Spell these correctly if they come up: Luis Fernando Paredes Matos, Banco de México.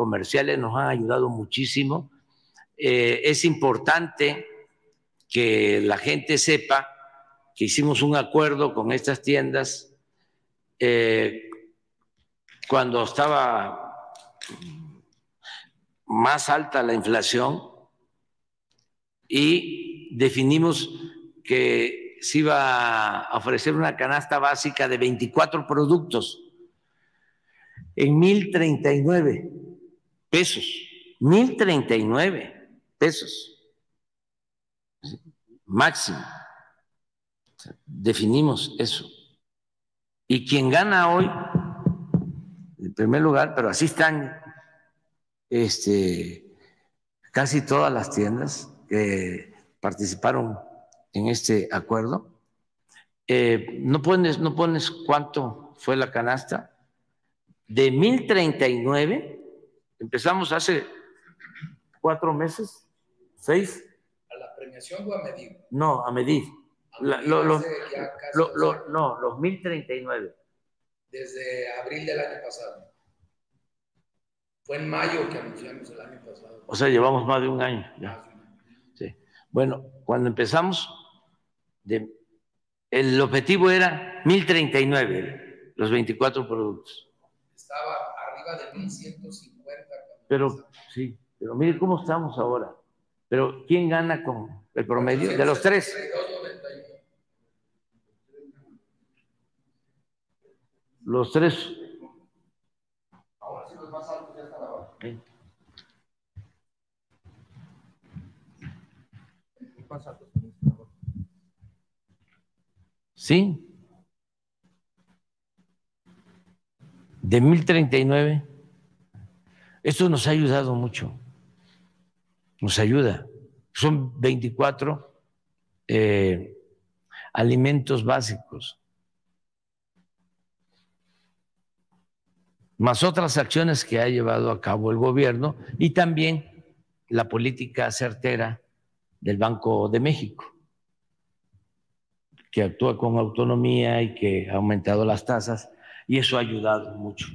comerciales nos han ayudado muchísimo. Es importante que la gente sepa que hicimos un acuerdo con estas tiendas cuando estaba más alta la inflación y definimos que se iba a ofrecer una canasta básica de 24 productos en 1.039 pesos. 1.039 pesos máximo. Definimos eso. Y quien gana hoy, en primer lugar, pero así están casi todas las tiendas que participaron en este acuerdo. No pones cuánto fue la canasta. De 1.039, empezamos hace 4 meses, 6. ¿A la premiación o a medir? No, a medir. Los 1.039. Desde abril del año pasado. Fue en mayo que anunciamos el año pasado. O sea, llevamos más de un año ya. Sí. Bueno, cuando empezamos, el objetivo era 1.039, los 24 productos. Estaba arriba de 1.150. Pero, sí, pero mire cómo estamos ahora. Pero, ¿quién gana con el promedio? De los tres. Los tres. Ahora sí, los más altos ya están abajo. Sí. De 1.039. Esto nos ha ayudado mucho. Nos ayuda. Son 24 alimentos básicos. Más otras acciones que ha llevado a cabo el gobierno y también la política certera del Banco de México, que actúa con autonomía y que ha aumentado las tasas, y eso ha ayudado mucho.